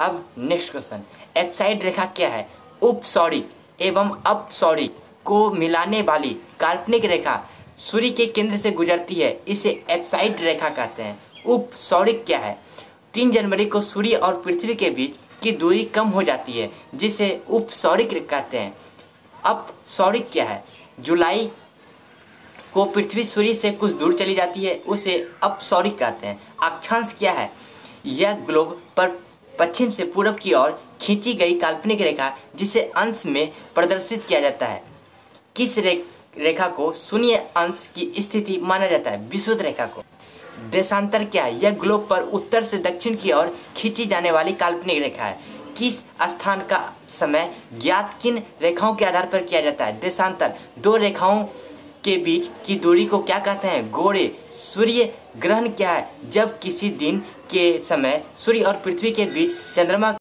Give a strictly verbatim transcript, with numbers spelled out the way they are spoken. अब next question, एपसाइड रेखा क्या है? उपसौरी एवं अपसौरी को मिलाने वाली काल्पनिक रेखा सूर्य के केंद्र से गुजरती है, इसे एपसाइड रेखा कहते हैं। उपसौरी क्या है? तीन जनवरी को सूर्य और पृथ्वी के बीच की दूरी कम हो जाती है, जिसे उपसौरी कहते हैं। अपसौरी क्या है? जुलाई को पृथ्वी सूर्य से कुछ दूर चली जाती है, उसे अपसौरी कहते हैं। अक्षांश क्या है? यह ग्लोब पर पश्चिम से पूर्व की ओर खींची गई काल्पनिक रेखा, जिसे अंश में प्रदर्शित किया जाता है। किस रे, रेखा को शून्य अंश की स्थिति माना जाता है? विषुवत रेखा को। देशांतर क्या है? यह ग्लोब पर उत्तर से दक्षिण की ओर खींची जाने वाली काल्पनिक रेखा है। किस स्थान का समय ज्ञात किन रेखाओं के आधार पर किया जाता है? देशांतर। दो रेखाओं के बीच की दूरी को क्या कहते हैं? गोरे। सूर्य ग्रहण क्या है? जब किसी दिन के समय सूर्य और पृथ्वी के बीच चंद्रमा